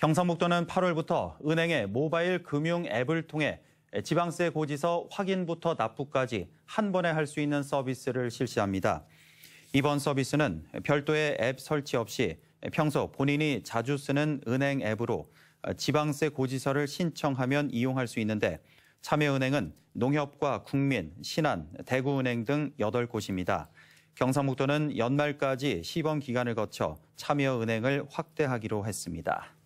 경상북도는 8월부터 은행의 모바일 금융 앱을 통해 지방세 고지서 확인부터 납부까지 한 번에 할 수 있는 서비스를 실시합니다. 이번 서비스는 별도의 앱 설치 없이 평소 본인이 자주 쓰는 은행 앱으로 지방세 고지서를 신청하면 이용할 수 있는데 참여은행은 농협과 국민, 신한, 대구은행 등 8곳입니다. 경상북도는 연말까지 시범 기간을 거쳐 참여은행을 확대하기로 했습니다.